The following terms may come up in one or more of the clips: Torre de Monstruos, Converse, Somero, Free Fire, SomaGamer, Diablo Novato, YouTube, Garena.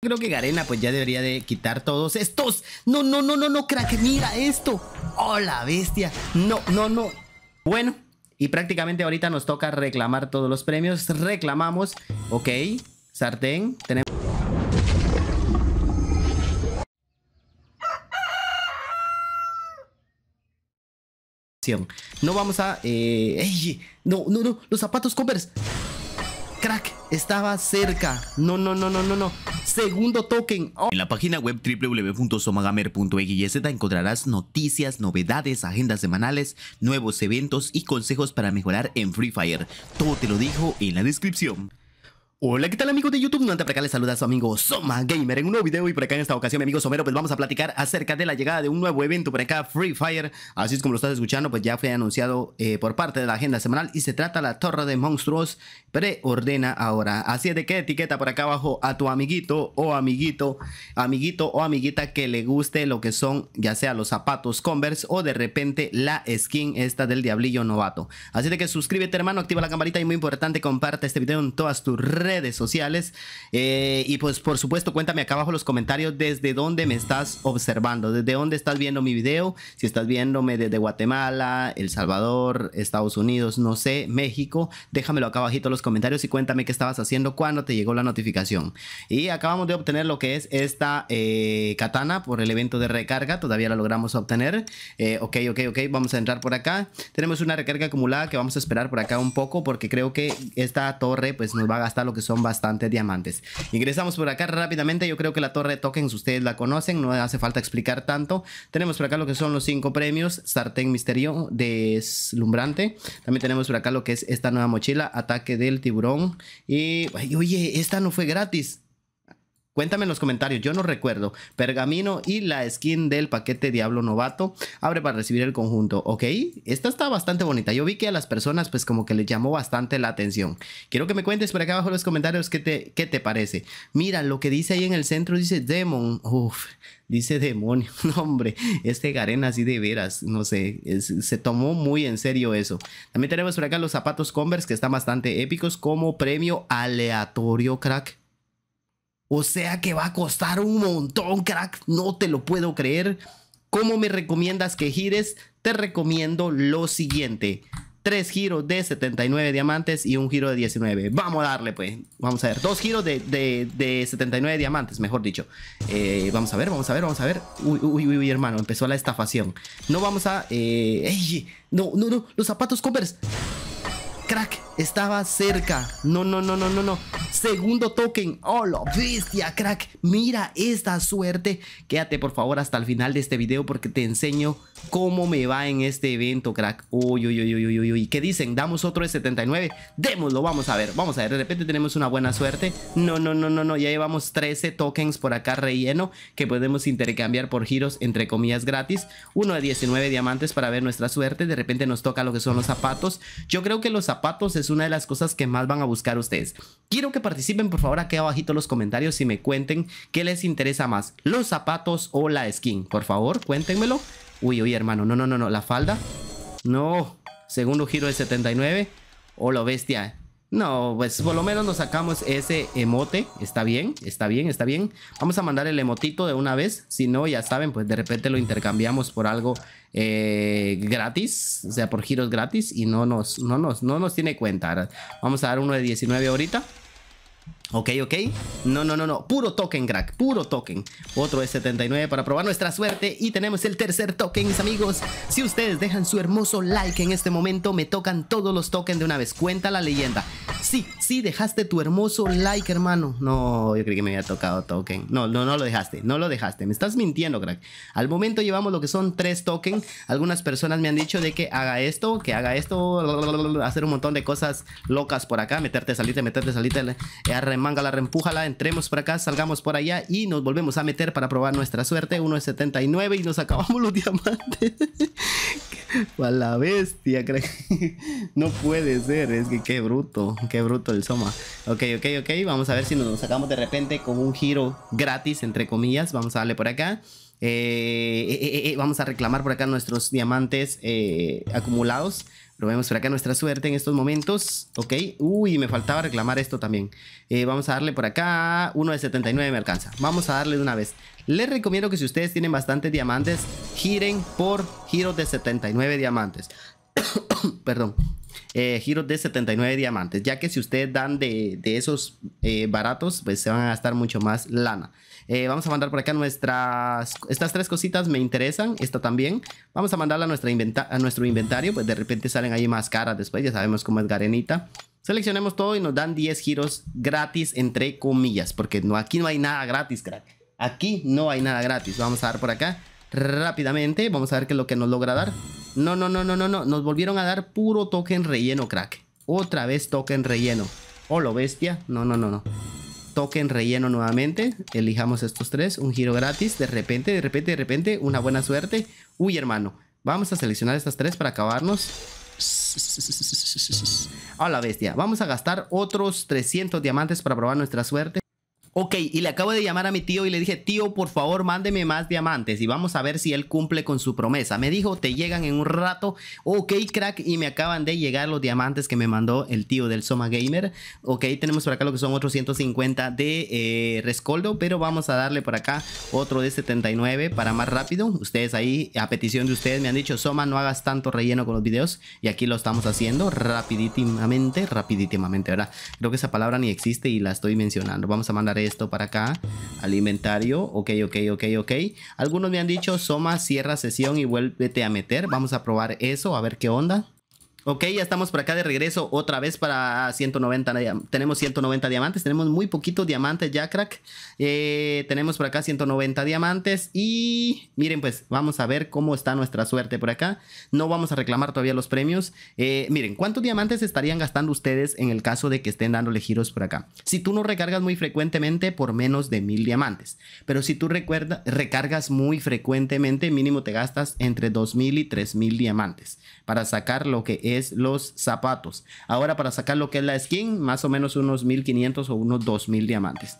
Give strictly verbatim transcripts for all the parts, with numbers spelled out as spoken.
Creo que Garena pues ya debería de quitar todos estos. No, no, no, no, no, crack, mira esto. ¡Oh, la bestia! No, no, no. Bueno, y prácticamente ahorita nos toca reclamar todos los premios. Reclamamos. Ok, sartén. Tenemos... No vamos a... Eh... Ey, no, no, no, los zapatos Converse. Crack, estaba cerca. No, no, no, no, no, no. Segundo token. Oh. En la página web w w w punto somagamer punto x y z encontrarás noticias, novedades, agendas semanales, nuevos eventos y consejos para mejorar en Free Fire. Todo te lo dijo en la descripción. Hola, ¿qué tal amigos de YouTube? No antes por acá les saluda a su amigo SomaGamer en un nuevo video. Y por acá en esta ocasión mi amigo Somero, pues vamos a platicar acerca de la llegada de un nuevo evento por acá, Free Fire. Así es como lo estás escuchando, pues ya fue anunciado eh, por parte de la agenda semanal. Y se trata la Torre de Monstruos, preordena ahora. Así es de que etiqueta por acá abajo a tu amiguito o amiguito, amiguito o amiguita que le guste lo que son, ya sea los zapatos Converse o de repente la skin esta del Diablillo Novato. Así de que suscríbete hermano, activa la campanita y muy importante, comparte este video en todas tus redes redes sociales eh, y pues por supuesto cuéntame acá abajo en los comentarios desde dónde me estás observando, desde dónde estás viendo mi video, si estás viéndome desde Guatemala, El Salvador, Estados Unidos, no sé, México, déjamelo acá abajito en los comentarios y cuéntame qué estabas haciendo cuando te llegó la notificación. Y acabamos de obtener lo que es esta eh, katana por el evento de recarga, todavía la logramos obtener. eh, ok, ok, ok, vamos a entrar por acá, tenemos una recarga acumulada que vamos a esperar por acá un poco porque creo que esta torre pues nos va a gastar lo que son bastantes diamantes. Ingresamos por acá rápidamente. Yo creo que la torre de tokens ustedes la conocen, no hace falta explicar tanto. Tenemos por acá lo que son los cinco premios, sartén misterio deslumbrante. También tenemos por acá lo que es esta nueva mochila, ataque del tiburón. Y oye, esta no fue gratis. Cuéntame en los comentarios, yo no recuerdo. Pergamino y la skin del paquete Diablo Novato. Abre para recibir el conjunto. Ok, esta está bastante bonita. Yo vi que a las personas pues como que les llamó bastante la atención. Quiero que me cuentes por acá abajo en los comentarios qué te, qué te parece. Mira lo que dice ahí en el centro, dice Demon. Uf, dice demonio. No hombre, este Garena así de veras, no sé, es, se tomó muy en serio eso. También tenemos por acá los zapatos Converse que están bastante épicos como premio aleatorio, crack. O sea que va a costar un montón, crack. No te lo puedo creer. ¿Cómo me recomiendas que gires? Te recomiendo lo siguiente. Tres giros de setenta y nueve diamantes y un giro de diecinueve. Vamos a darle pues. Vamos a ver. Dos giros de, de, de setenta y nueve diamantes, mejor dicho. Eh, vamos a ver, vamos a ver, vamos a ver. Uy, uy, uy, uy, hermano. Empezó la estafación. No vamos a... Eh, ey, no, no, no. Los zapatos Converse. Crack, estaba cerca. No, no, no, no, no, no. Segundo token. Oh, la bestia, crack. Mira esta suerte. Quédate por favor hasta el final de este video porque te enseño cómo me va en este evento, crack. Uy, uy, uy, uy, uy, uy. ¿Qué dicen? ¿Damos otro de setenta y nueve? Démoslo, vamos a ver. Vamos a ver, de repente tenemos una buena suerte. No, no, no, no, no. Ya llevamos trece tokens por acá relleno que podemos intercambiar por giros entre comillas gratis. Uno de diecinueve diamantes para ver nuestra suerte. De repente nos toca lo que son los zapatos. Yo creo que los zapatos zapatos es una de las cosas que más van a buscar ustedes. Quiero que participen por favor aquí abajito en los comentarios y me cuenten qué les interesa más, los zapatos o la skin. Por favor, cuéntenmelo. Uy, uy, hermano, no, no, no, no, la falda. No, segundo giro de setenta y nueve. Hola, bestia. No, pues por lo menos nos sacamos ese emote. Está bien, está bien, está bien. Vamos a mandar el emotito de una vez. Si no, ya saben, pues de repente lo intercambiamos por algo Eh, gratis, o sea por giros gratis y no nos, no nos, no nos tiene cuenta. Ahora vamos a dar uno de diecinueve ahorita. Ok, ok, no, no, no, no, puro token, crack, puro token. Otro de setenta y nueve para probar nuestra suerte. Y tenemos el tercer token, mis amigos. Si ustedes dejan su hermoso like en este momento, me tocan todos los tokens de una vez. Cuenta la leyenda. Sí, sí, dejaste tu hermoso like, hermano. No, yo creí que me había tocado token. No, no, no lo dejaste, no lo dejaste. Me estás mintiendo, crack. Al momento llevamos lo que son tres tokens. Algunas personas me han dicho de que haga esto, que haga esto, hacer un montón de cosas locas por acá. Meterte, salirte, meterte, salirte, arremangala, la reempújala, entremos por acá, salgamos por allá y nos volvemos a meter para probar nuestra suerte. Uno de setenta y nueve y nos acabamos los diamantes. A la bestia, crack. No puede ser, es que qué bruto, qué bruto el Soma. Ok, ok, ok, vamos a ver si nos sacamos de repente con un giro gratis, entre comillas. Vamos a darle por acá. Eh, eh, eh, eh, vamos a reclamar por acá nuestros diamantes eh, acumulados. Probemos por acá nuestra suerte en estos momentos. Ok, uy, me faltaba reclamar esto también. eh, Vamos a darle por acá. Uno de setenta y nueve me alcanza, vamos a darle de una vez. Les recomiendo que si ustedes tienen bastantes diamantes, giren por giros de setenta y nueve diamantes. Perdón. Eh, giros de setenta y nueve diamantes, ya que si ustedes dan de, de esos eh, baratos, pues se van a gastar mucho más lana. eh, Vamos a mandar por acá nuestras... Estas tres cositas me interesan, esta también. Vamos a mandarla a, nuestra inventa a nuestro inventario, pues de repente salen ahí más caras después. Ya sabemos cómo es Garenita. Seleccionemos todo y nos dan diez giros gratis, entre comillas, porque no, aquí no hay nada gratis, crack. Aquí no hay nada gratis. Vamos a dar por acá rápidamente, vamos a ver qué es lo que nos logra dar. No, no, no, no, no, no, nos volvieron a dar puro token relleno, crack. Otra vez token relleno. Holo bestia, no, no, no, no. Token relleno nuevamente. Elijamos estos tres, un giro gratis. De repente, de repente, de repente, una buena suerte. Uy, hermano, vamos a seleccionar estas tres para acabarnos. Hola bestia, vamos a gastar otros trescientos diamantes para probar nuestra suerte. Ok, y le acabo de llamar a mi tío y le dije, tío, por favor, mándeme más diamantes y vamos a ver si él cumple con su promesa. Me dijo, te llegan en un rato. Ok, crack, y me acaban de llegar los diamantes que me mandó el tío del SomaGamer. Ok, tenemos por acá lo que son otros ciento cincuenta de eh, rescoldo, pero vamos a darle por acá otro de setenta y nueve para más rápido. Ustedes ahí, a petición de ustedes, me han dicho, Soma, no hagas tanto relleno con los videos. Y aquí lo estamos haciendo rapidísimamente, rapidísimamente, ¿verdad? Creo que esa palabra ni existe y la estoy mencionando. Vamos a mandar esto. Esto para acá, al inventario. Ok, ok, ok, ok. Algunos me han dicho, Soma, cierra sesión y vuélvete a meter. Vamos a probar eso, a ver qué onda. Ok, ya estamos por acá de regreso otra vez para ciento noventa. Tenemos ciento noventa diamantes, tenemos muy poquitos diamantes ya, crack. eh, Tenemos por acá ciento noventa diamantes y miren, pues vamos a ver cómo está nuestra suerte por acá. No vamos a reclamar todavía los premios. eh, Miren, ¿cuántos diamantes estarían gastando ustedes en el caso de que estén dándole giros por acá? Si tú no recargas muy frecuentemente, por menos de mil diamantes. Pero si tú recuerda, recargas muy frecuentemente, mínimo te gastas entre dos mil y tres mil diamantes para sacar lo que es los zapatos. Ahora para sacar lo que es la skin, más o menos unos mil quinientos o unos dos mil diamantes.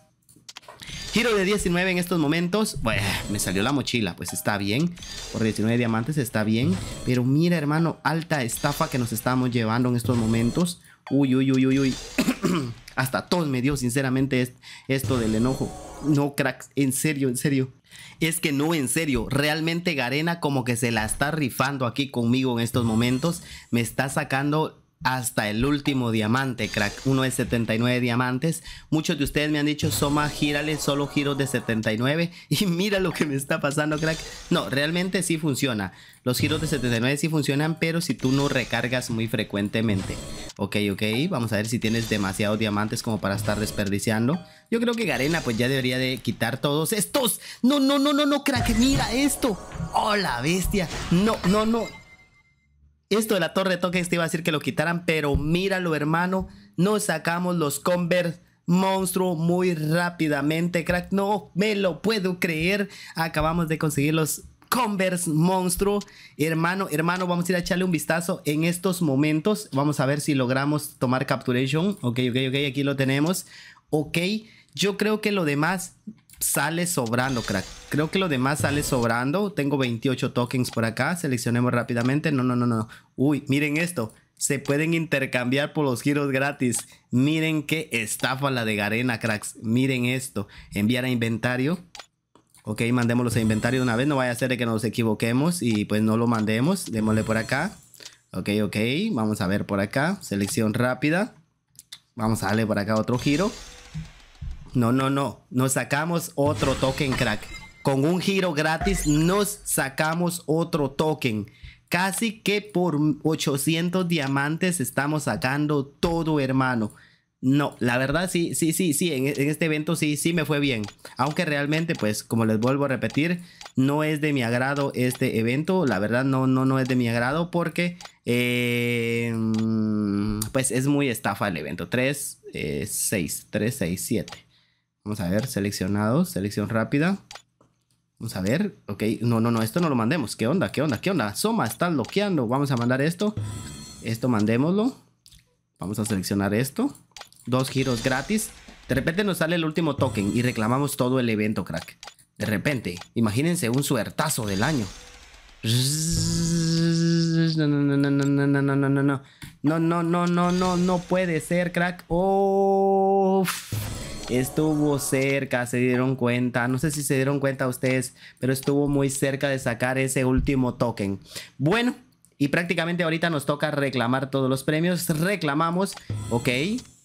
Giro de diecinueve en estos momentos. Bueno, me salió la mochila, pues está bien. Por diecinueve diamantes está bien. Pero mira, hermano, alta estafa que nos estamos llevando en estos momentos. Uy, uy, uy, uy, uy. Hasta tos me dio, sinceramente, esto del enojo. No, cracks, en serio, en serio. Es que no, en serio, realmente Garena como que se la está rifando aquí conmigo en estos momentos. Me está sacando hasta el último diamante, crack. Uno de setenta y nueve diamantes. Muchos de ustedes me han dicho, Soma, gírale solo giros de setenta y nueve. Y mira lo que me está pasando, crack. No, realmente sí funciona. Los giros de setenta y nueve sí funcionan, pero si tú no recargas muy frecuentemente. Ok, ok, vamos a ver si tienes demasiados diamantes como para estar desperdiciando. Yo creo que Garena pues ya debería de quitar todos estos. No, no, no, no, no, crack, mira esto. Hola, bestia. No, no, no. Esto de la torre de tokens te iba a decir que lo quitaran, pero míralo, hermano. Nos sacamos los Converse monstruo muy rápidamente, crack. No me lo puedo creer. Acabamos de conseguir los Converse monstruo. Hermano, hermano, vamos a ir a echarle un vistazo en estos momentos. Vamos a ver si logramos tomar capturation. Ok, ok, ok, aquí lo tenemos. Ok, yo creo que lo demás sale sobrando, crack. Creo que lo demás sale sobrando. Tengo veintiocho tokens por acá. Seleccionemos rápidamente. No, no, no, no. Uy, miren esto. Se pueden intercambiar por los giros gratis. Miren qué estafa la de Garena, cracks. Miren esto. Enviar a inventario. Ok, mandémoslos a inventario de una vez. No vaya a ser de que nos equivoquemos y pues no lo mandemos. Démosle por acá. Ok, ok. Vamos a ver por acá. Selección rápida. Vamos a darle por acá otro giro. No, no, no. Nos sacamos otro token, crack. Con un giro gratis nos sacamos otro token. Casi que por ochocientos diamantes estamos sacando todo, hermano. No, la verdad sí, sí, sí, sí. En, en este evento sí, sí me fue bien. Aunque realmente, pues, como les vuelvo a repetir, no es de mi agrado este evento. La verdad no, no, no es de mi agrado porque, eh, pues, es muy estafa el evento. tres, seis, tres, seis, siete. Vamos a ver, seleccionados, selección rápida. Vamos a ver, ok, no, no, no, esto no lo mandemos. ¿Qué onda? ¿Qué onda? ¿Qué onda? Soma, están bloqueando. Vamos a mandar esto. Esto mandémoslo. Vamos a seleccionar esto. Dos giros gratis. De repente nos sale el último token y reclamamos todo el evento, crack. De repente, imagínense un suertazo del año. No, no, no, no, no, no, no, no, no, no. No, no, no, no, no, no puede ser, crack. Oh, estuvo cerca, se dieron cuenta. No sé si se dieron cuenta ustedes, pero estuvo muy cerca de sacar ese último token. Bueno, y prácticamente ahorita nos toca reclamar todos los premios. Reclamamos, ok,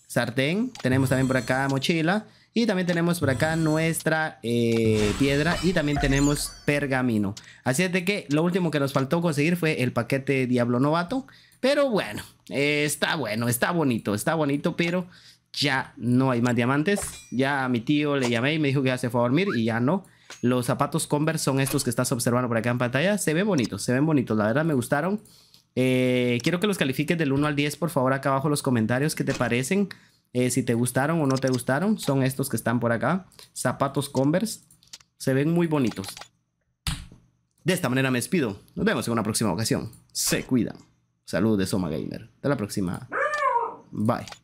sartén. Tenemos también por acá mochila. Y también tenemos por acá nuestra eh, piedra y también tenemos pergamino. Así es de que lo último que nos faltó conseguir fue el paquete Diablo Novato. Pero bueno, eh, está bueno, está bonito, está bonito, pero ya no hay más diamantes. Ya a mi tío le llamé y me dijo que ya se fue a dormir y ya no. Los zapatos Converse son estos que estás observando por acá en pantalla. Se ven bonitos, se ven bonitos, la verdad me gustaron. Eh, quiero que los califiques del uno al diez, por favor, acá abajo en los comentarios qué te parecen. Eh, si te gustaron o no te gustaron, son estos que están por acá. Zapatos Converse. Se ven muy bonitos. De esta manera me despido. Nos vemos en una próxima ocasión. Se cuidan. Saludos de SomaGamer. Hasta la próxima. Bye.